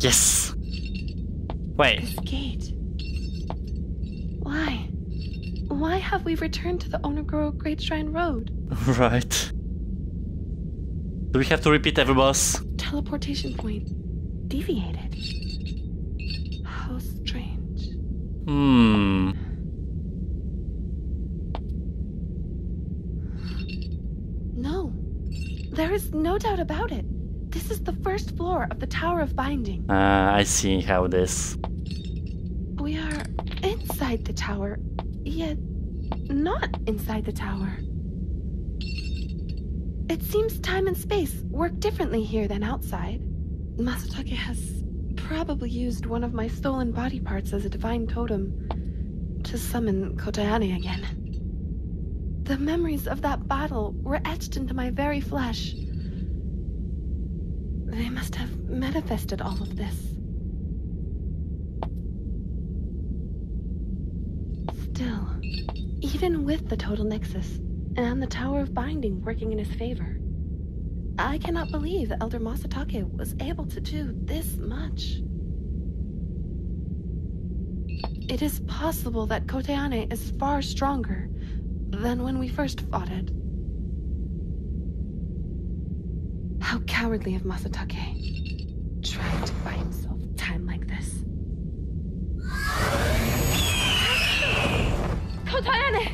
Yes. Wait. This gate. Why? Why have we returned to the Onogoro Great Shrine Road? Right. Do we have to repeat every boss? Teleportation point. Deviated. How strange. Hmm. No. There is no doubt about it. This is the first floor of the Tower of Binding. Ah, I see how it is. We are inside the tower, yet not inside the tower. It seems time and space work differently here than outside. Masatake has probably used one of my stolen body parts as a divine totem to summon Kotoyane again. The memories of that battle were etched into my very flesh. They must have manifested all of this. Still, even with the total nexus and the Tower of Binding working in his favor, I cannot believe that Elder Masatake was able to do this much. It is possible that Kotoyane is far stronger than when we first fought it. How cowardly of Masatake, trying to buy himself time like this. Kotoyane!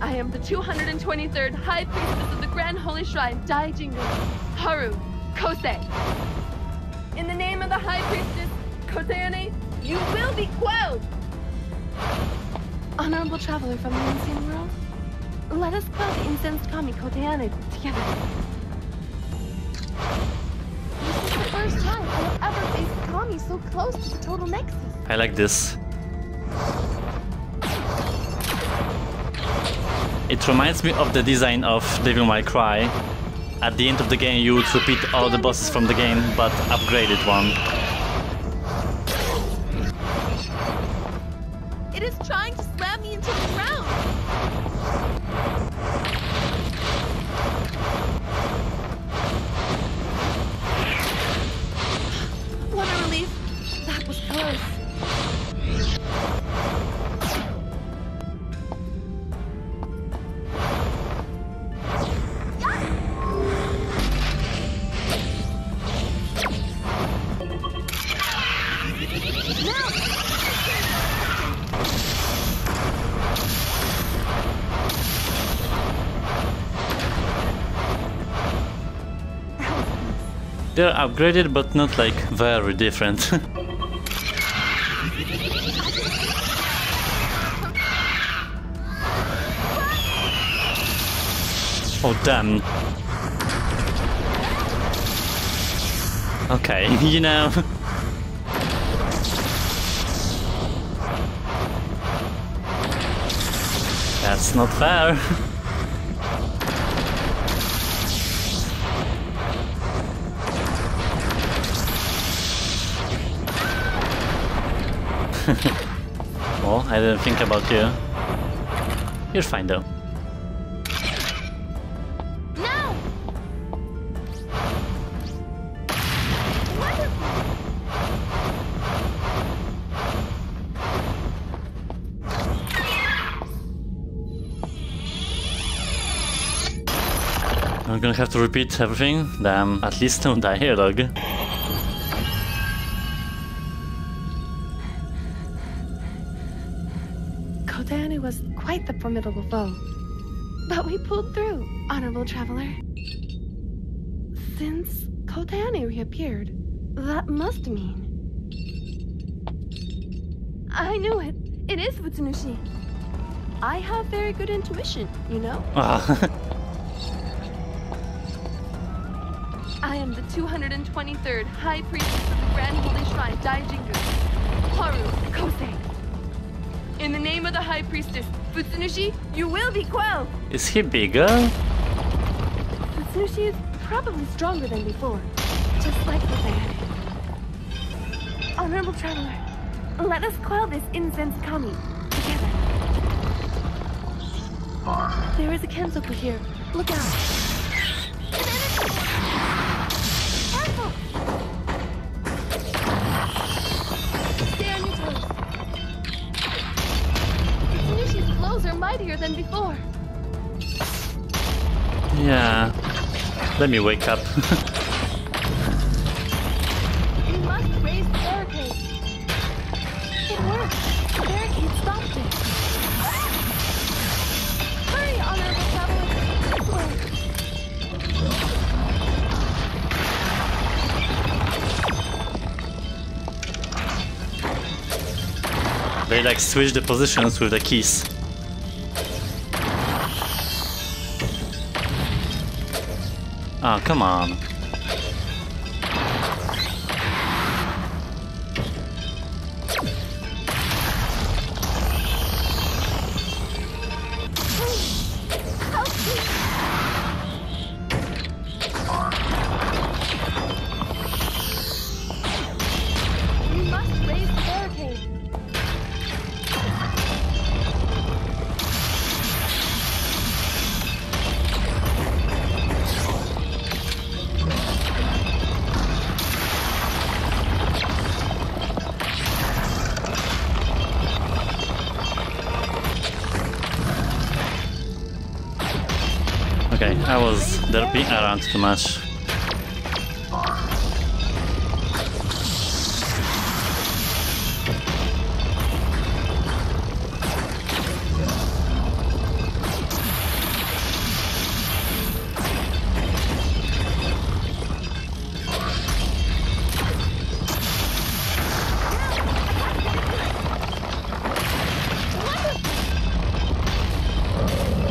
I am the 223rd High Priestess of the Grand Holy Shrine, Daijingu, Haru Kosei. In the name of the High Priestess, Kotoyane, you will be quelled! Honorable traveler from the Insane World, let us quell the incensed kami Kotoyane together. This is the first time I have ever faced kami so close to the total nexus. I like this. It reminds me of the design of Devil May Cry. At the end of the game you would repeat all the bosses from the game, but upgraded one. It is trying to slam me into the ground! They're upgraded, but not like very different. Oh damn. Okay, you know. That's not fair. Well, I didn't think about you. You're fine though. No! I'm gonna have to repeat everything? Damn, at least don't die here, dog. Kotoyane was quite the formidable foe, but we pulled through, honorable traveler. Since Kotoyane reappeared, that must mean... I knew it! It is Futsunushi! I have very good intuition, you know? I am the 223rd High Priestess of the Grand Holy Shrine, Daijingu, Haru Kosei. In the name of the High Priestess, Futsunushi, you will be quelled! Is he bigger? Futsunushi is probably stronger than before, just like Kotoyane. Honorable traveler, let us quell this incense kami together. There is a Kensoku here. Look out! Let me wake up. We must raise the barricade. It worked. The barricade stopped it. Hurry, honorable travelers. They like switch the positions with the keys. Oh, come on. I was derping around too much.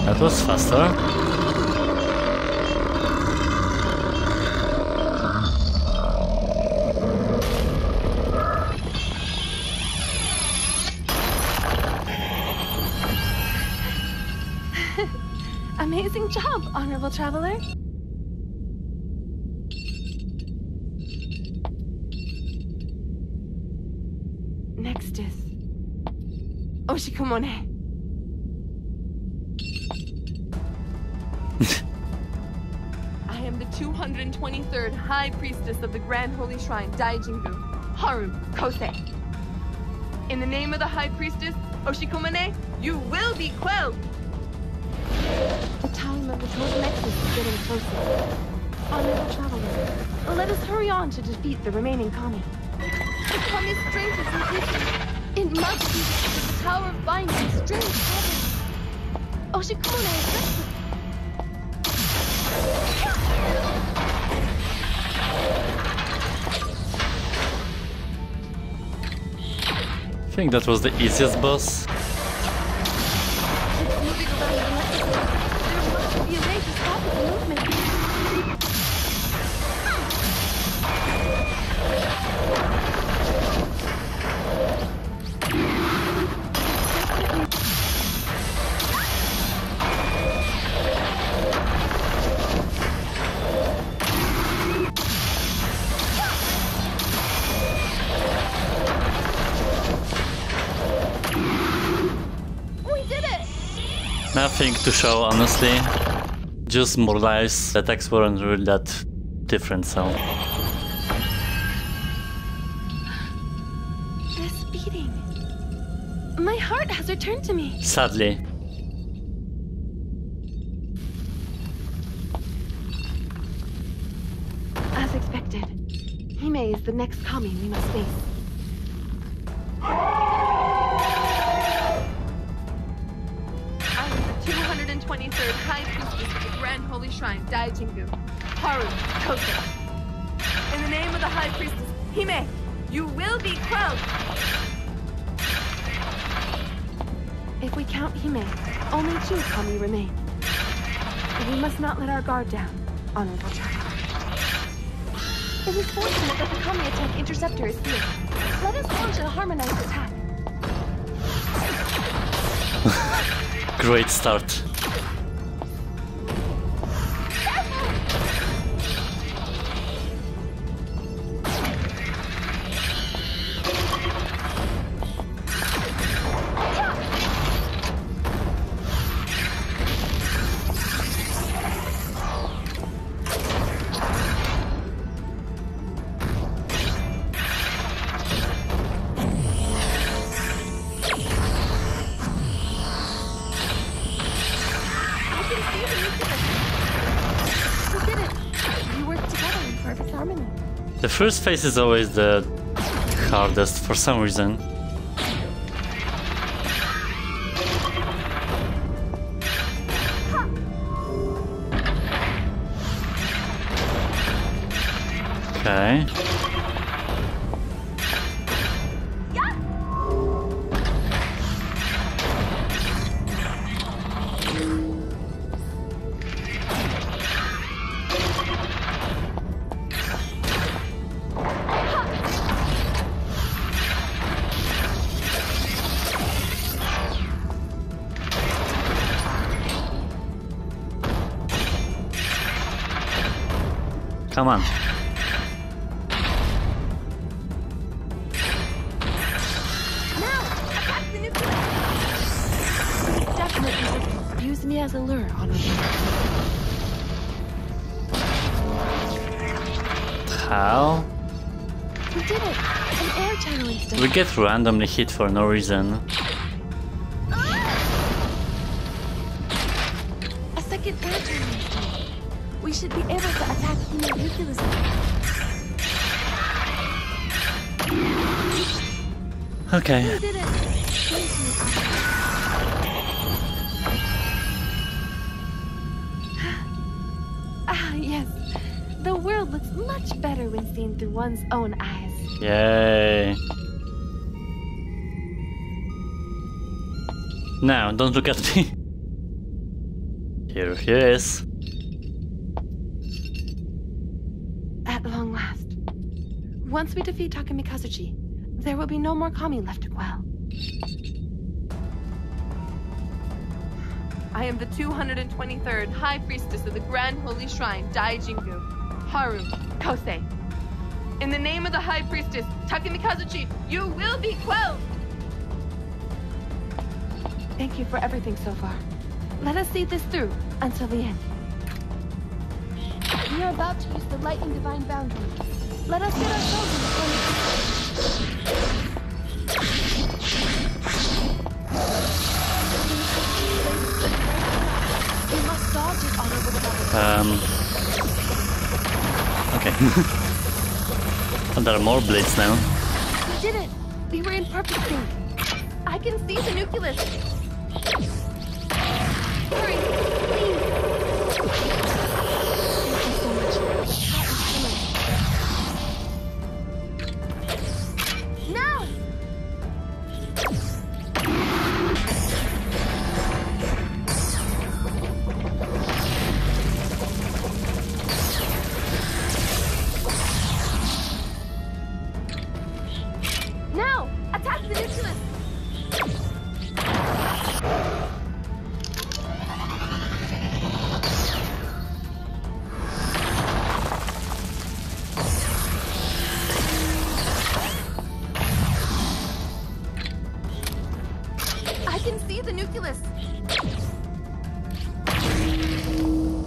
That was faster. Amazing job, honorable traveler. Next is Oshikomone. I am the 223rd High Priestess of the Grand Holy Shrine Daijingu, Haru Kosei. In the name of the High Priestess Oshikomone, you will be quelled. The time of the total nexus is getting closer. Honorable traveler, let us hurry on to defeat the remaining kami. The kami's strength is increasing. It must be the Tower of Binding strength is gathering. Oshikomone is restless. I think that was the easiest boss. Nothing to show, honestly. Just more lives. The attacks weren't really that different, so. This beating. My heart has returned to me. Sadly. As expected, Hime is the next kami we must face. Shrine Daijingu, Haru Kosei. In the name of the High Priestess Hime, you will be quelled. If we count Hime, only two kami remain. We must not let our guard down, honorable traveler. It is fortunate that the kami attack interceptor is here. Let us launch a harmonized attack. Great start. The first phase is always the hardest for some reason. Okay. Come on. How? We did it! An air channel instead. We get randomly hit for no reason. A second air channel instead. We should be able to attack Hime ruthlessly. Okay. We did it! Much better when seen through one's own eyes. Yay. Now, don't look at me. Here he is. At long last. Once we defeat Takemikazuchi, there will be no more kami left to quell. I am the 223rd High Priestess of the Grand Holy Shrine, Daijingu. Haru Kosei. In the name of the High Priestess, Takemikazuchi, you will be quelled! Thank you for everything so far. Let us see this through until the end. We are about to use the lightning divine boundary. Let us get ourselves in the corner. We must dodge it on over the okay. And there are more blades now. We did it! We were in perfect sync. I can see the nucleus. Hurry, please. Thank you so much. Now!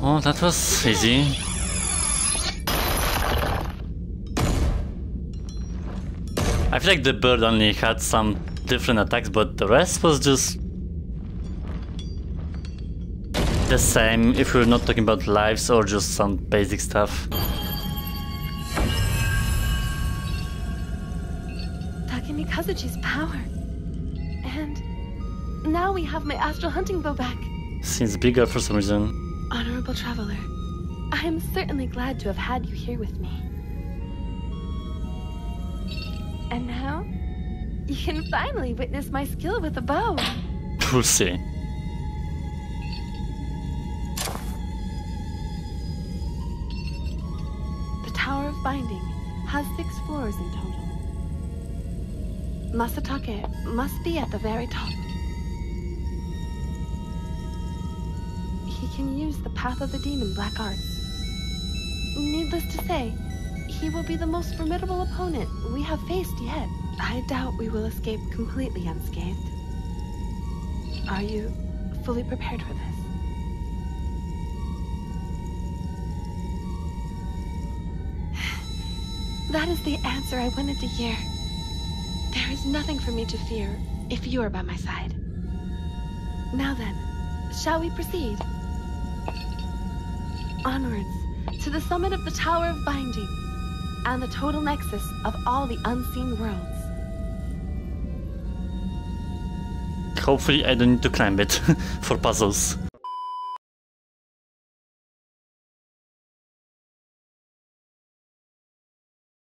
Oh, that was easy. I feel like the bird only had some different attacks, but the rest was just the same, if we're not talking about lives or just some basic stuff. Takemikazuchi's power. And now we have my astral hunting bow back. Seems bigger for some reason. Honorable traveler, I am certainly glad to have had you here with me. And now, you can finally witness my skill with a bow. We'll see. The Tower of Binding has 6 floors in total. Masatake must be at the very top. He can use the Path of the Demon Black Arts. Needless to say, he will be the most formidable opponent we have faced yet. I doubt we will escape completely unscathed. Are you fully prepared for this? That is the answer I wanted to hear. There is nothing for me to fear if you are by my side. Now then, shall we proceed? Onwards, to the summit of the Tower of Binding. and the total nexus of all the unseen worlds. Hopefully I don't need to climb it for puzzles.